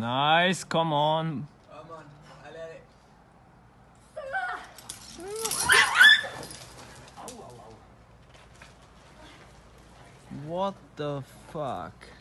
Nice, come on. What the fuck?